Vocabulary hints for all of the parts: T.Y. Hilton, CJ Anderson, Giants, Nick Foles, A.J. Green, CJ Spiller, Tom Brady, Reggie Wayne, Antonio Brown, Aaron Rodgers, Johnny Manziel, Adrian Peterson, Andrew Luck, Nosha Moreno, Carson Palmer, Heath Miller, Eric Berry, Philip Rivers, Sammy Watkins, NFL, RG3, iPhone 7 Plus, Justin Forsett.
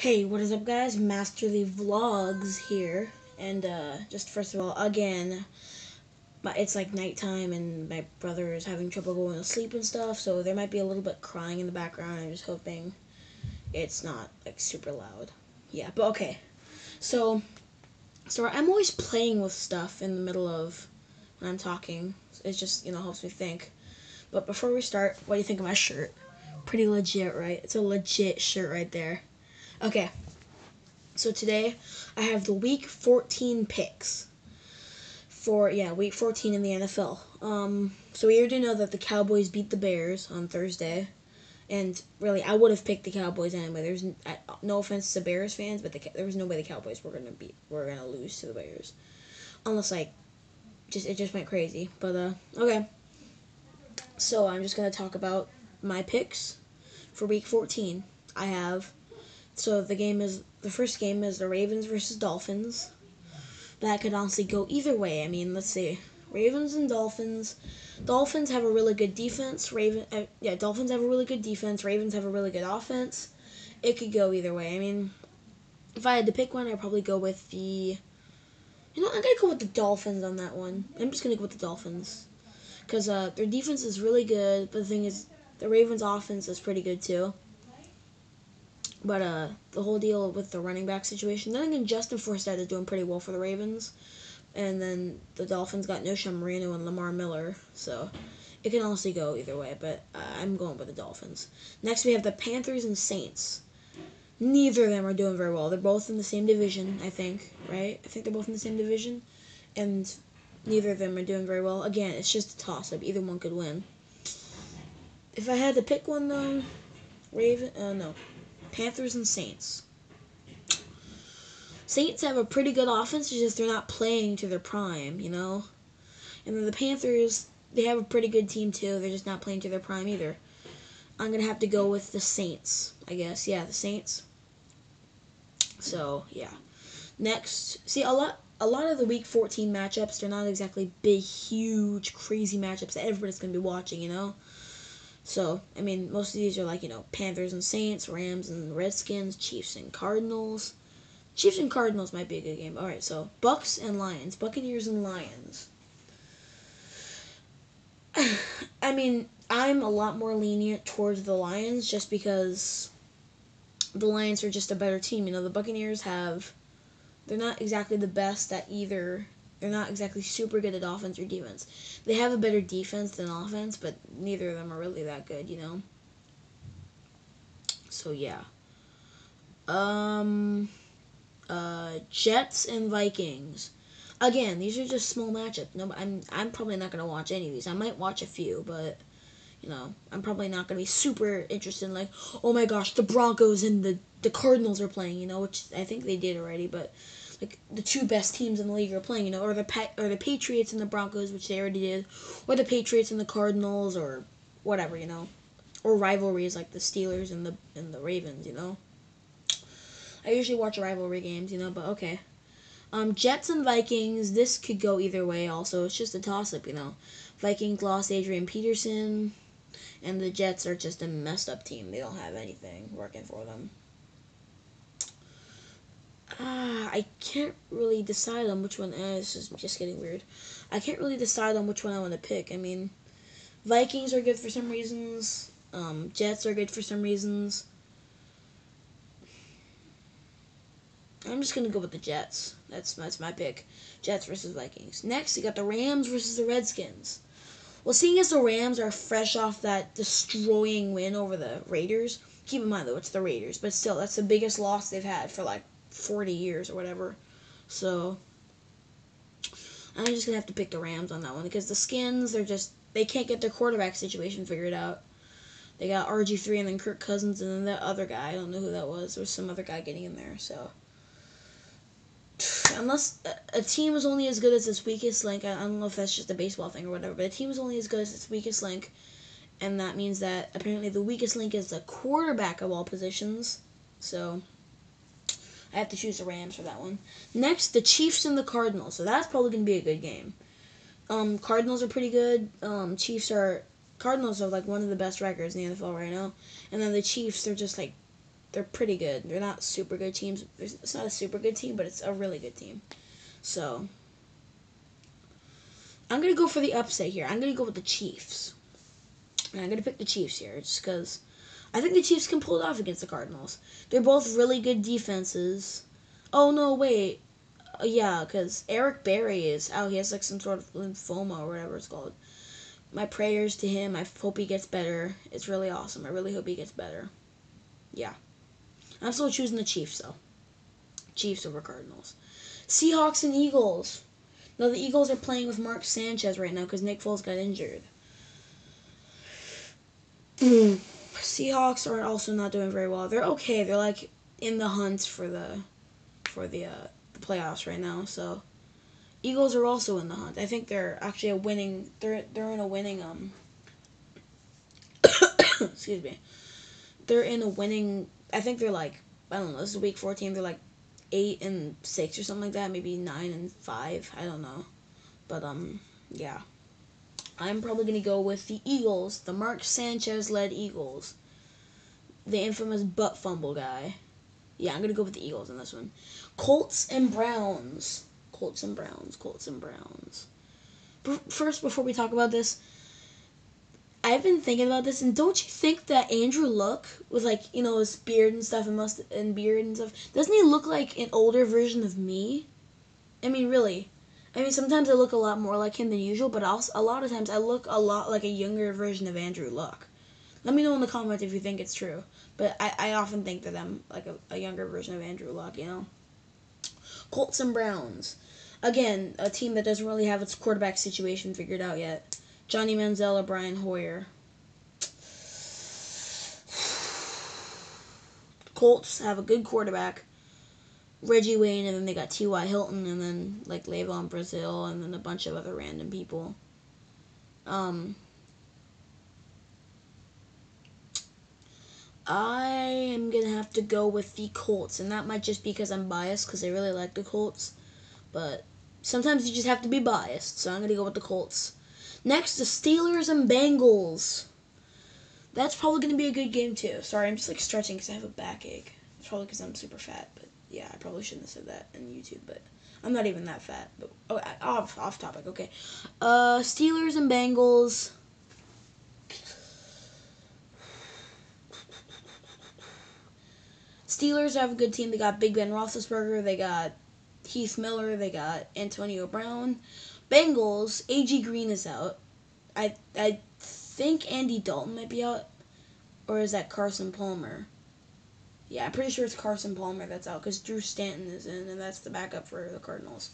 Hey, what is up guys? Masterly Vlogs here, and just first of all, again, it's like nighttime and my brother is having trouble going to sleep and stuff, so there might be a little bit crying in the background. I'm just hoping it's not like super loud. Yeah, but okay. So I'm always playing with stuff in the middle of when I'm talking. It just, you know, helps me think. But before we start, what do you think of my shirt? Pretty legit, right? It's a legit shirt right there. Okay, so today I have the Week 14 picks for, Week 14 in the NFL. So we already know that the Cowboys beat the Bears on Thursday, and really I would have picked the Cowboys anyway. There's no offense to Bears fans, but there was no way the Cowboys were gonna lose to the Bears, unless it just went crazy. But okay, so I'm just gonna talk about my picks for Week 14. I have. So the first game is the Ravens versus Dolphins. That could honestly go either way. I mean, let's see. Ravens and Dolphins. Dolphins have a really good defense. Dolphins have a really good defense. Ravens have a really good offense. It could go either way. I mean, if I had to pick one, I'd probably go with the, you know, I'm gonna go with the Dolphins on that one. I'm just gonna go with the Dolphins, cause their defense is really good. But the thing is, the Ravens' offense is pretty good too. But the whole deal with the running back situation, then again, Justin Forsett is doing pretty well for the Ravens. And then the Dolphins got Nosha Moreno and Lamar Miller. So it can honestly go either way, but I'm going with the Dolphins. Next, we have the Panthers and Saints. Neither of them are doing very well. They're both in the same division, I think, right? I think they're both in the same division. And neither of them are doing very well. Again, it's just a toss-up. Either one could win. If I had to pick one, though, Panthers and Saints. Saints have a pretty good offense, it's just they're not playing to their prime, you know? And then the Panthers, they have a pretty good team too, they're just not playing to their prime either. I'm going to have to go with the Saints, I guess. Yeah, the Saints. So, yeah. Next, see, a lot of the Week 14 matchups, they're not exactly big, huge, crazy matchups that everybody's going to be watching, you know? So, I mean, most of these are like, you know, Panthers and Saints, Rams and Redskins, Chiefs and Cardinals. Chiefs and Cardinals might be a good game. All right, so Bucks and Lions, Buccaneers and Lions. I mean, I'm a lot more lenient towards the Lions just because the Lions are just a better team. You know, the Buccaneers they're not exactly the best at either. They're not exactly super good at offense or defense. They have a better defense than offense, but neither of them are really that good, you know? So, yeah. Jets and Vikings. Again, these are just small matchups. No, I'm probably not going to watch any of these. I might watch a few, but, you know, I'm probably not going to be super interested in, like, oh my gosh, the Broncos and the Cardinals are playing, you know, which I think they did already, but like the two best teams in the league are playing, you know, or the Patriots and the Broncos, which they already did, or the Patriots and the Cardinals, or whatever, you know, or rivalries like the Steelers and the Ravens, you know. I usually watch rivalry games, you know, but okay. Jets and Vikings, this could go either way. Also, it's just a toss-up, you know. Vikings lost Adrian Peterson, and the Jets are just a messed-up team. They don't have anything working for them. I can't really decide on which one. This is just getting weird. I can't really decide on which one I want to pick. I mean, Vikings are good for some reasons. Jets are good for some reasons. I'm just gonna go with the Jets. That's my pick. Jets versus Vikings. Next, you got the Rams versus the Redskins. Well, seeing as the Rams are fresh off that destroying win over the Raiders, keep in mind though it's the Raiders, but still that's the biggest loss they've had for like 40 years or whatever, so I'm just gonna have to pick the Rams on that one because the Skins, they can't get their quarterback situation figured out. They got RG3 and then Kirk Cousins and then that other guy, I don't know who that was. There was some other guy getting in there, so unless a team is only as good as its weakest link, I don't know if that's just a baseball thing or whatever, but a team is only as good as its weakest link, and that means that apparently the weakest link is the quarterback of all positions, so I have to choose the Rams for that one. Next, the Chiefs and the Cardinals. So that's probably going to be a good game. Cardinals are pretty good. Cardinals have, like, one of the best records in the NFL right now. And then the Chiefs, they're just, like, they're pretty good. They're not super good teams. It's not a super good team, but it's a really good team. So I'm going to go for the upset here. I'm going to go with the Chiefs. And I'm going to pick the Chiefs here just because I think the Chiefs can pull it off against the Cardinals. They're both really good defenses. Oh, no, wait. Yeah, because Eric Berry is out. He has, like, some sort of lymphoma or whatever it's called. My prayers to him. I hope he gets better. It's really awesome. I really hope he gets better. Yeah. I'm still choosing the Chiefs, though. Chiefs over Cardinals. Seahawks and Eagles. Now, the Eagles are playing with Mark Sanchez right now because Nick Foles got injured. Seahawks are also not doing very well. They're okay. They're, like, in the hunt for the playoffs right now. So, Eagles are also in the hunt. I think they're actually excuse me. They're in a winning, I think they're like, I don't know, this is week 14, they're like 8-6 or something like that, maybe 9-5, I don't know. But, yeah. I'm probably going to go with the Eagles, the Mark Sanchez-led Eagles, the infamous butt fumble guy. Yeah, I'm going to go with the Eagles in this one. Colts and Browns. Colts and Browns, Colts and Browns. First, before we talk about this, I've been thinking about this, and don't you think that Andrew Luck, with, like, you know, his beard and stuff, doesn't he look like an older version of me? I mean, really. I mean, sometimes I look a lot more like him than usual, but also, a lot of times I look a lot like a younger version of Andrew Luck. Let me know in the comments if you think it's true, but I often think that I'm, like, a younger version of Andrew Luck, you know? Colts and Browns. Again, a team that doesn't really have its quarterback situation figured out yet. Johnny Manziel or Brian Hoyer. Colts have a good quarterback. Reggie Wayne, and then they got T.Y. Hilton, and then, like, Levon Brazil, and then a bunch of other random people. I am going to have to go with the Colts, and that might just be because I'm biased, because I really like the Colts. But sometimes you just have to be biased, so I'm going to go with the Colts. Next, the Steelers and Bengals. That's probably going to be a good game, too. Sorry, I'm just, like, stretching because I have a backache. It's probably because I'm super fat, but yeah, I probably shouldn't have said that on YouTube, but I'm not even that fat. But oh, off topic, okay. Steelers and Bengals. Steelers have a good team. They got Big Ben Roethlisberger. They got Heath Miller. They got Antonio Brown. Bengals, A.J. Green is out. I think Andy Dalton might be out. Or is that Carson Palmer? Yeah, I'm pretty sure it's Carson Palmer that's out because Drew Stanton is in, and that's the backup for the Cardinals.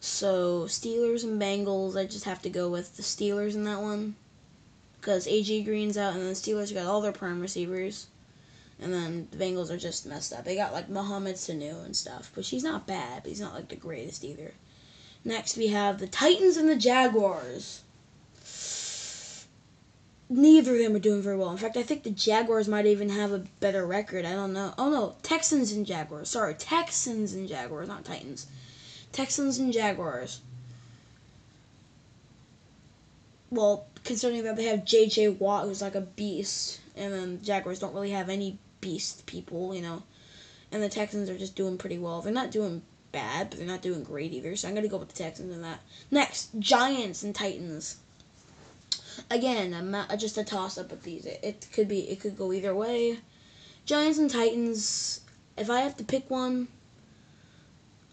So, Steelers and Bengals, I just have to go with the Steelers in that one because A.J. Green's out, and then the Steelers got all their prime receivers, and then the Bengals are just messed up. They got, like, Mohamed Sanu and stuff, but he's not bad, but he's not, like, the greatest either. Next, we have the Titans and the Jaguars. Neither of them are doing very well. In fact, I think the Jaguars might even have a better record. I don't know. Oh, no. Texans and Jaguars. Sorry. Texans and Jaguars, not Titans. Texans and Jaguars. Well, considering that they have J.J. Watt, who's like a beast, and then the Jaguars don't really have any beast people, you know. And the Texans are just doing pretty well. They're not doing bad, but they're not doing great either, so I'm going to go with the Texans in that. Next, Giants and Titans. Again, just a toss-up with these. It could go either way. Giants and Titans, if I have to pick one,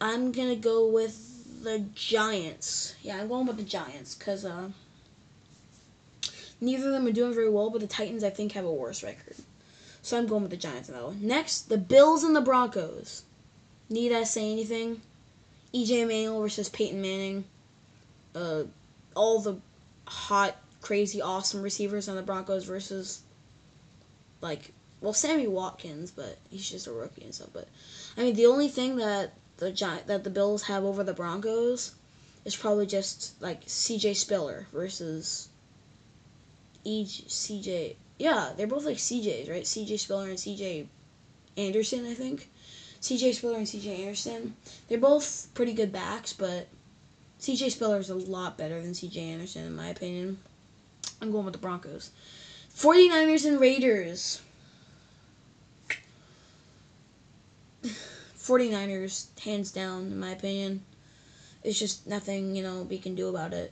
I'm going to go with the Giants. Yeah, I'm going with the Giants because neither of them are doing very well, but the Titans, I think, have a worse record. So I'm going with the Giants in that one. Next, the Bills and the Broncos. Need I say anything? E.J. Manuel versus Peyton Manning. All the hot, crazy, awesome receivers on the Broncos versus, like, well, Sammy Watkins, but he's just a rookie and stuff. But I mean, the only thing that the Bills have over the Broncos is probably just, like, CJ Spiller versus CJ. Yeah, they're both like CJs, right? CJ Spiller and CJ Anderson, I think. CJ Spiller and CJ Anderson. They're both pretty good backs, but CJ Spiller is a lot better than CJ Anderson, in my opinion. I'm going with the Broncos. 49ers and Raiders. 49ers, hands down, in my opinion. It's just nothing, you know, we can do about it.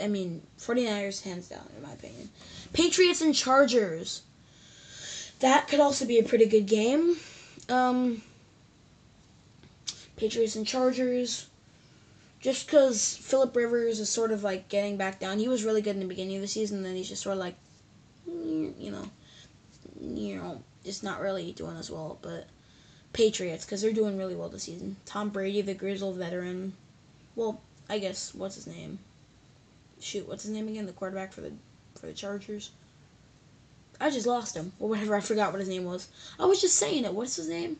I mean, 49ers, hands down, in my opinion. Patriots and Chargers. That could also be a pretty good game. Patriots and Chargers. Just because Philip Rivers is sort of, like, getting back down. He was really good in the beginning of the season, then he's just sort of like, you know, it's not really doing as well, but Patriots, because they're doing really well this season. Tom Brady, the grizzled veteran. Well, I guess, what's his name? Shoot, what's his name again? The quarterback for the Chargers. I just lost him. Or whatever, I forgot what his name was. I was just saying it. What's his name?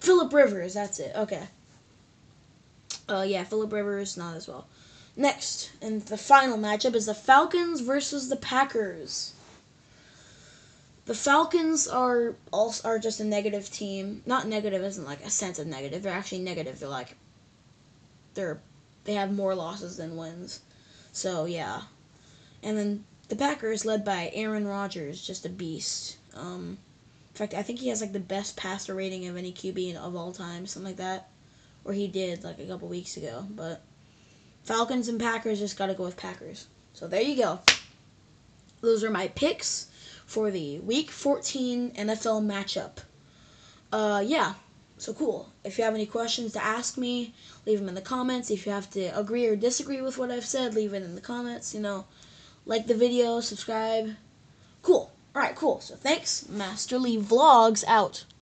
Philip Rivers, that's it. Okay. Yeah, Philip Rivers, not as well. Next, and the final matchup is the Falcons versus the Packers. The Falcons are just a negative team. Not negative isn't like a sense of negative. They're actually negative. They're like they have more losses than wins. So yeah. And then the Packers led by Aaron Rodgers, just a beast. In fact, I think he has like the best passer rating of any QB of all time, something like that. Or he did like a couple weeks ago. But Falcons and Packers, just gotta go with Packers. So there you go. Those are my picks for the Week 14 NFL matchup. Yeah, so cool. If you have any questions to ask me, leave them in the comments. If you have to agree or disagree with what I've said, leave it in the comments. You know, like the video, subscribe. Cool. All right, cool. So thanks. Masterly Vlogs out.